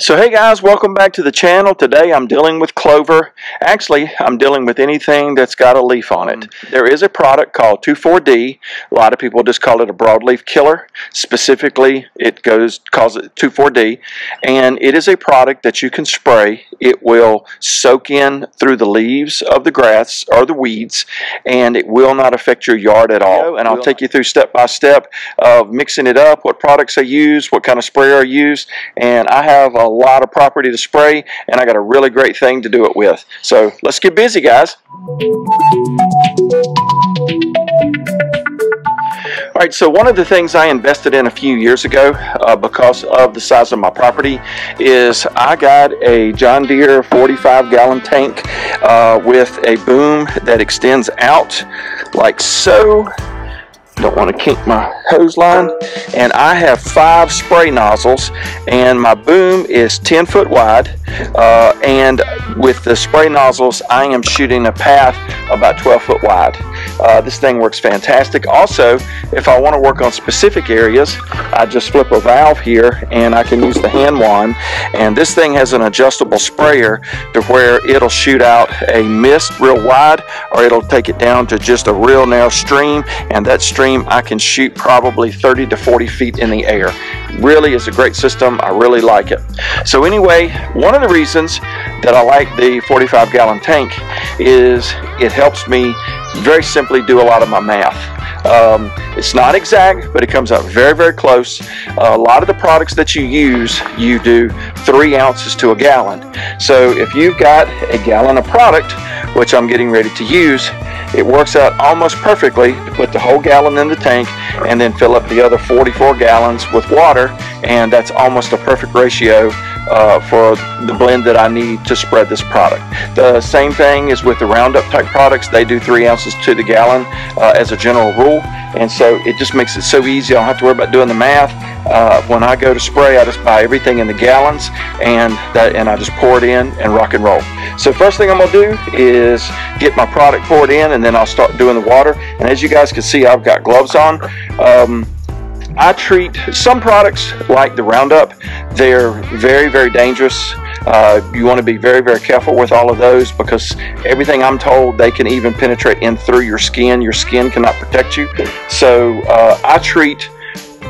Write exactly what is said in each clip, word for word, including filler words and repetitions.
So hey guys, welcome back to the channel. Today I'm dealing with clover. Actually, I'm dealing with anything that's got a leaf on it. There is a product called two four D. A lot of people just call it a broadleaf killer. Specifically, it goes calls it two four D, and it is a product that you can spray. It will soak in through the leaves of the grass or the weeds, and it will not affect your yard at all. And I'll take you through step by step of mixing it up, what products I use, what kind of sprayer I use, and I have a A lot of property to spray, and I got a really great thing to do it with. So let's get busy, guys. All right, so one of the things I invested in a few years ago uh, because of the size of my property is I got a John Deere forty-five gallon tank uh, with a boom that extends out like so. Don't want to kink my hose line, and I have five spray nozzles, and my boom is ten foot wide, uh, and with the spray nozzles I am shooting a path about twelve foot wide. Uh, this thing works fantastic. Also, if I want to work on specific areas, I just flip a valve here and I can use the hand wand, and this thing has an adjustable sprayer to where it'll shoot out a mist real wide, or it'll take it down to just a real narrow stream, and that stream I can shoot probably thirty to forty feet in the air. Really is a great system. I really like it. So anyway, one of the reasons that I like the forty-five gallon tank is it helps me very simply do a lot of my math. Um, it's not exact, but it comes out very, very close. Uh, a lot of the products that you use, you do three ounces to a gallon. So if you've got a gallon of product, which I'm getting ready to use, it works out almost perfectly to put the whole gallon in the tank and then fill up the other forty-four gallons with water, and that's almost a perfect ratio uh, for the blend that I need to spread this product. The same thing is with the Roundup type products. They do three ounces to the gallon uh, as a general rule, and so it just makes it so easy. I don't have to worry about doing the math. Uh, when I go to spray, I just buy everything in the gallons, and that, and I just pour it in and rock and roll. So first thing I'm going to do is get my product poured in, and then I'll start doing the water. And as you guys can see, I've got gloves on. Um, I treat some products like the Roundup. They're very, very dangerous. Uh, you want to be very, very careful with all of those, because everything I'm told, they can even penetrate in through your skin. Your skin cannot protect you. So uh, I treat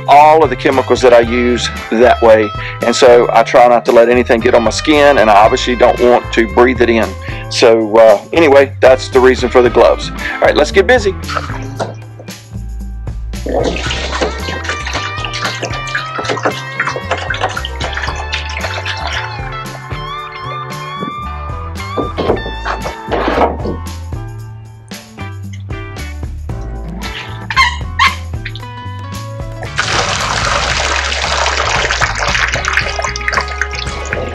all of the chemicals that I use that way, and so I try not to let anything get on my skin, and I obviously don't want to breathe it in. So uh, anyway, that's the reason for the gloves. All right, let's get busy.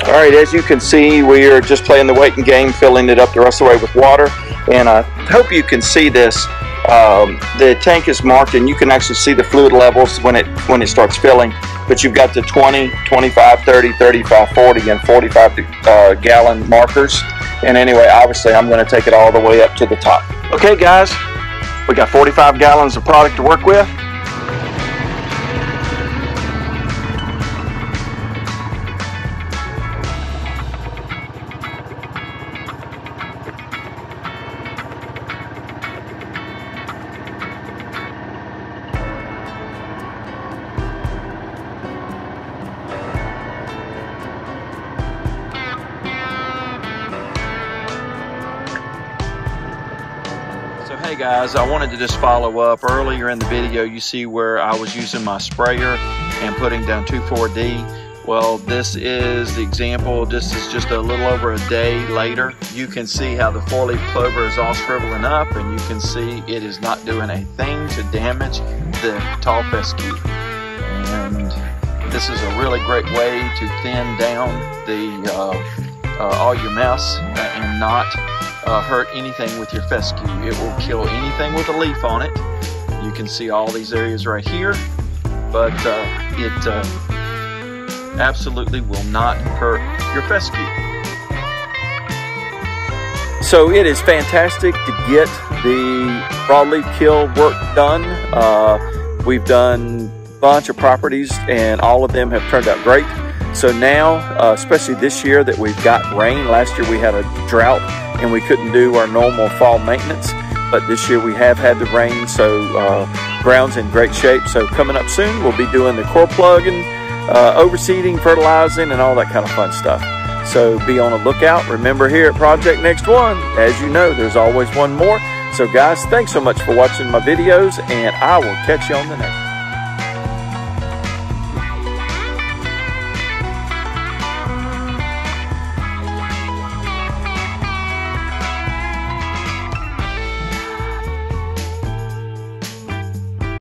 Alright, as you can see, we are just playing the waiting game, filling it up the rest of the way with water, and I hope you can see this. Um, the tank is marked, and you can actually see the fluid levels when it when it starts filling, but you've got the twenty, twenty-five, thirty, thirty-five, forty, and forty-five uh, gallon markers, and anyway, obviously I'm going to take it all the way up to the top. Okay guys, we got forty-five gallons of product to work with. Hey guys, I wanted to just follow up. Earlier in the video you see where I was using my sprayer and putting down two four D. Well, this is the example. This is just a little over a day later. You can see how the four-leaf clover is all shriveling up, and you can see it is not doing a thing to damage the tall fescue. And this is a really great way to thin down the uh, Uh, all your mess and not uh, hurt anything with your fescue. It will kill anything with a leaf on it. You can see all these areas right here, but uh, it uh, absolutely will not hurt your fescue. So it is fantastic to get the broadleaf kill work done. Uh, we've done a bunch of properties, and all of them have turned out great. So now, uh, especially this year that we've got rain, last year we had a drought and we couldn't do our normal fall maintenance, but this year we have had the rain, so uh, ground's in great shape. So coming up soon, we'll be doing the core plugging, uh, overseeding, fertilizing, and all that kind of fun stuff. So be on the lookout. Remember, here at Project Next One, as you know, there's always one more. So guys, thanks so much for watching my videos, and I will catch you on the next one.